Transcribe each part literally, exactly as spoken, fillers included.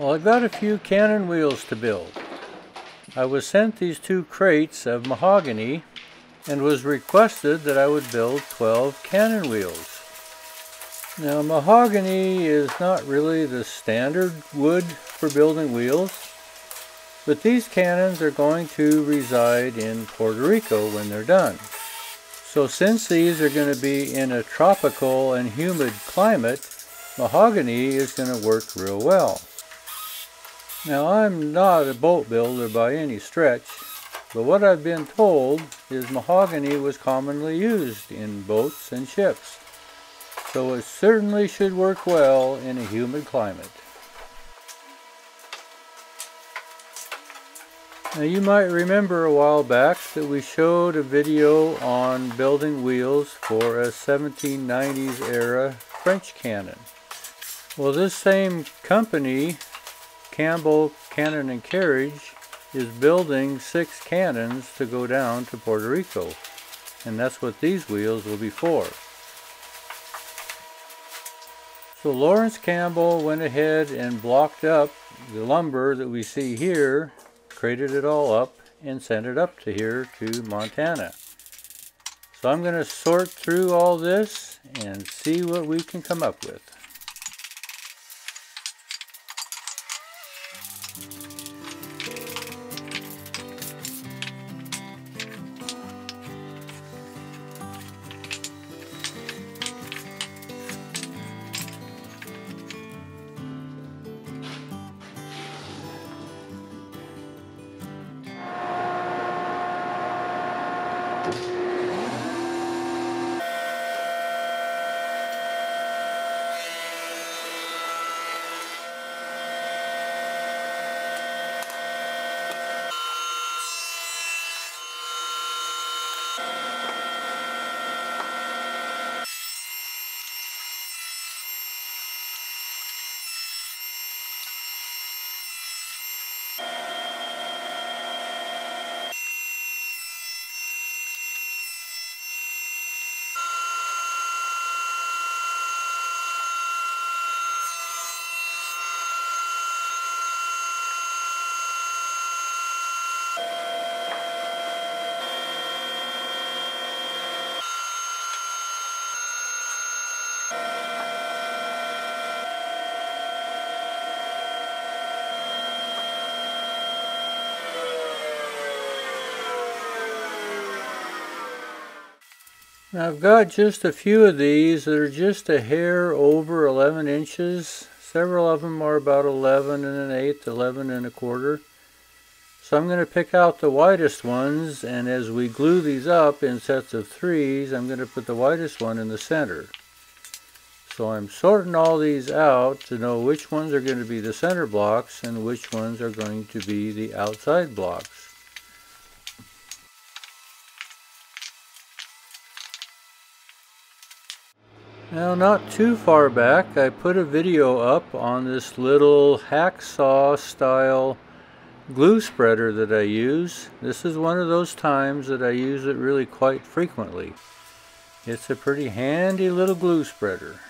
Well, I've got a few cannon wheels to build. I was sent these two crates of mahogany and was requested that I would build twelve cannon wheels. Now, mahogany is not really the standard wood for building wheels, but these cannons are going to reside in Puerto Rico when they're done. So since these are going to be in a tropical and humid climate, mahogany is going to work real well. Now, I'm not a boat builder by any stretch, but what I've been told is mahogany was commonly used in boats and ships, so it certainly should work well in a humid climate. Now, you might remember a while back that we showed a video on building wheels for a seventeen nineties era French cannon. Well, this same company, Campbell Cannon and Carriage, is building six cannons to go down to Puerto Rico, and that's what these wheels will be for. So Lawrence Campbell went ahead and blocked up the lumber that we see here, crated it all up, and sent it up to here to Montana. So I'm going to sort through all this and see what we can come up with. Now, I've got just a few of these that are just a hair over eleven inches. Several of them are about eleven and an eighth, eleven and a quarter. So I'm going to pick out the widest ones, and as we glue these up in sets of threes, I'm going to put the widest one in the center. So I'm sorting all these out to know which ones are going to be the center blocks and which ones are going to be the outside blocks. Now, not too far back, I put a video up on this little hacksaw style glue spreader that I use. This is one of those times that I use it really quite frequently. It's a pretty handy little glue spreader.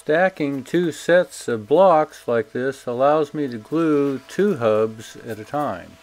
Stacking two sets of blocks like this allows me to glue two hubs at a time.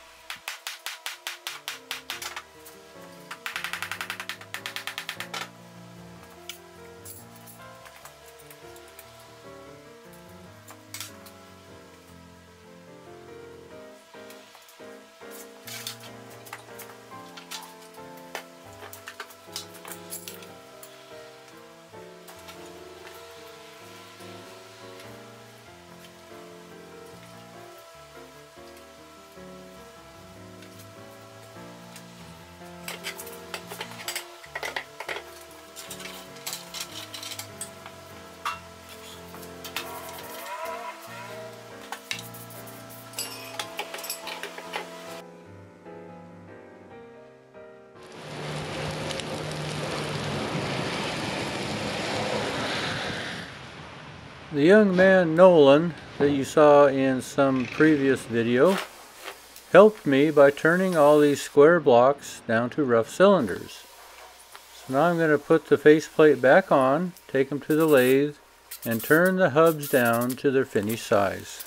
The young man Nolan that you saw in some previous video helped me by turning all these square blocks down to rough cylinders. So now I'm going to put the faceplate back on, take them to the lathe, and turn the hubs down to their finished size.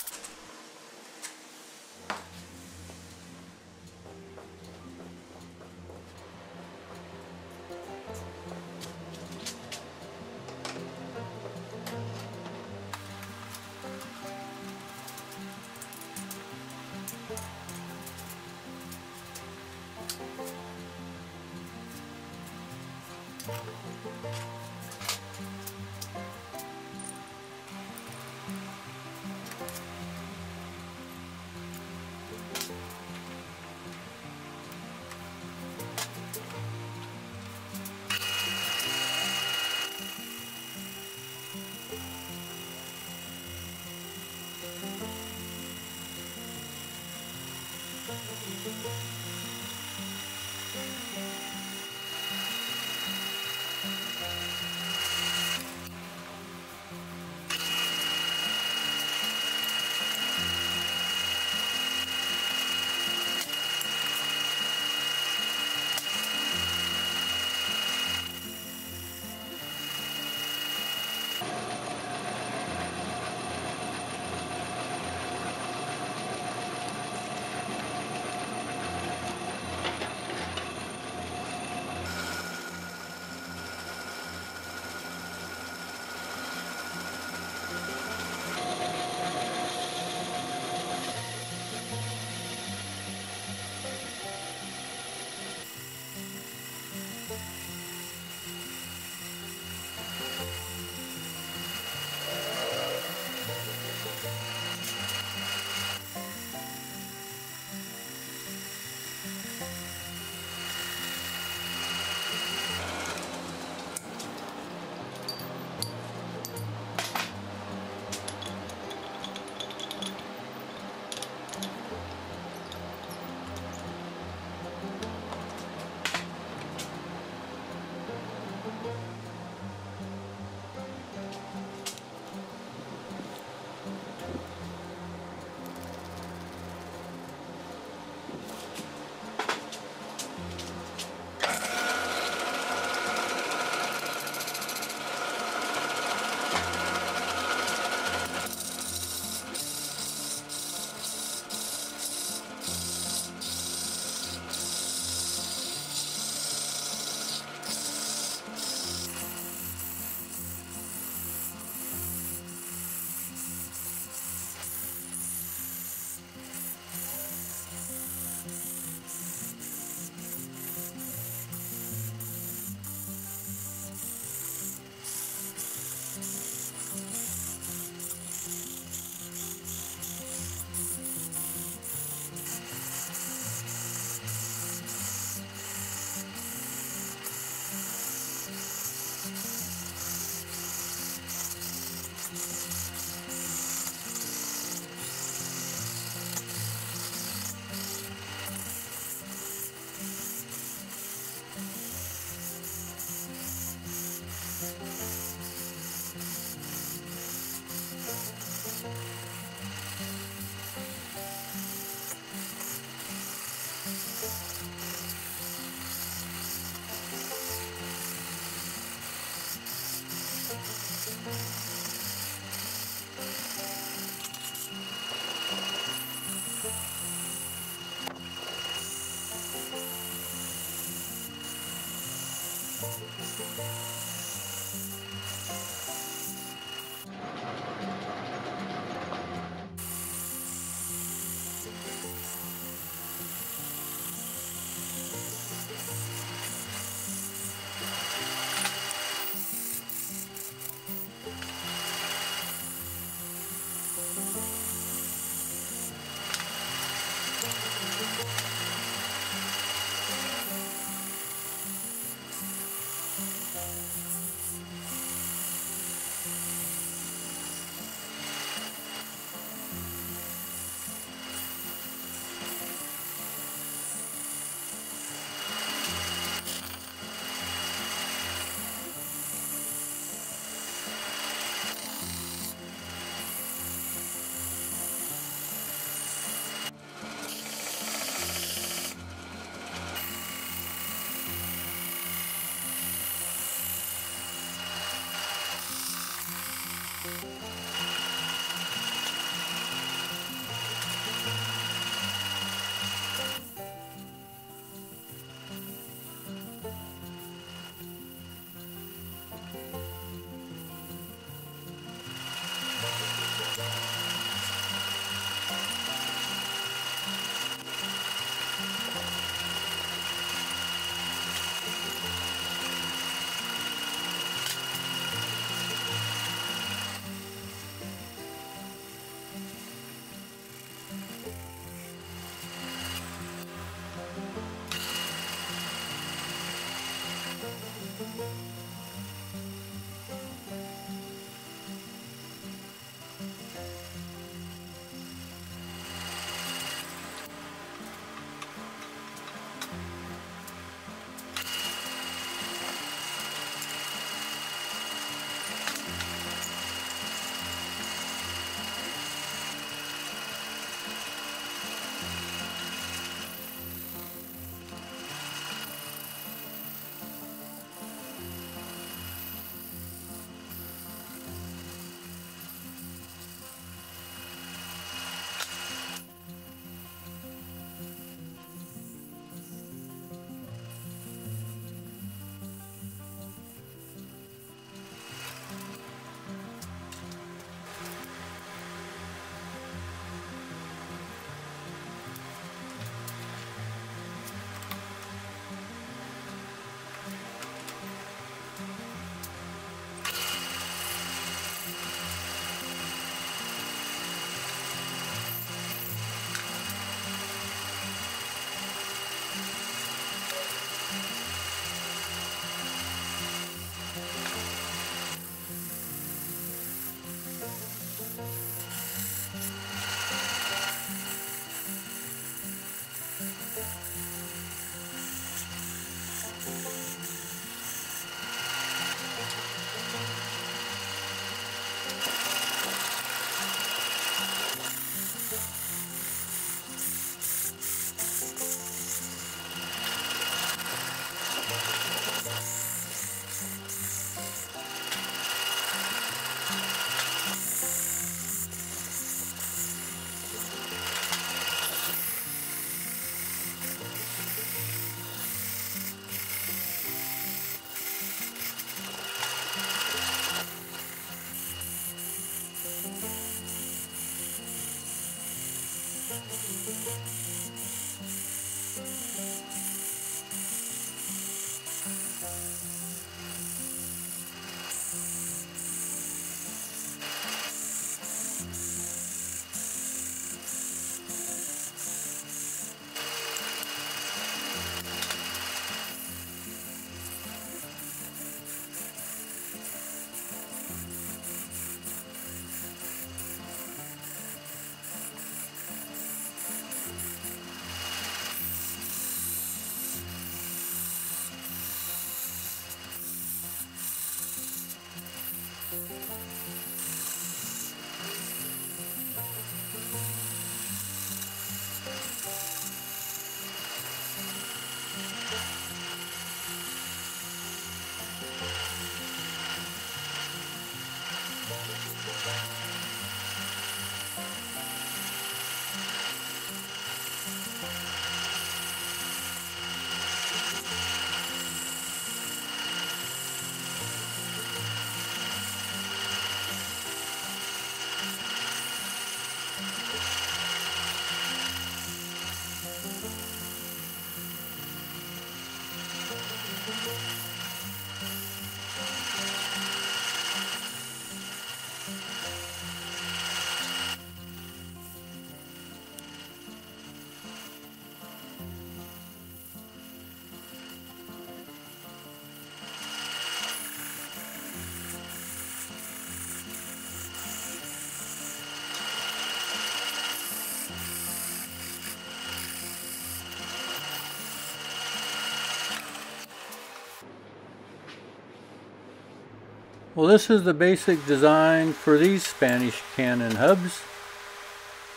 Well, this is the basic design for these Spanish cannon hubs.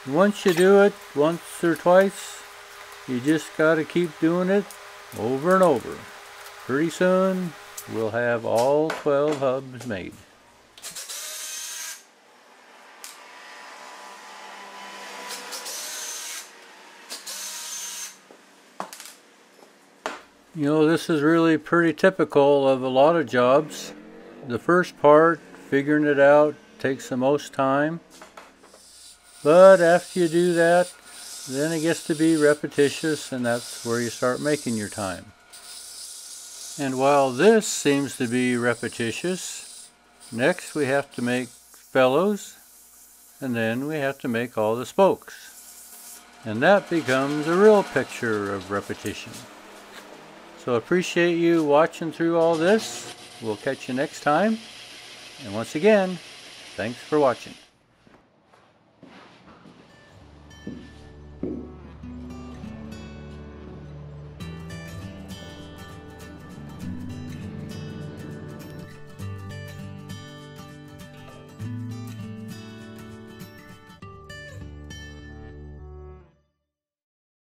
Once you do it once or twice, you just got to keep doing it over and over. Pretty soon we'll have all twelve hubs made. You know, this is really pretty typical of a lot of jobs. The first part, figuring it out, takes the most time. But after you do that, then it gets to be repetitious, and that's where you start making your time. And while this seems to be repetitious, next we have to make fellows, and then we have to make all the spokes. And that becomes a real picture of repetition. So appreciate you watching through all this. We'll catch you next time. And once again, thanks for watching.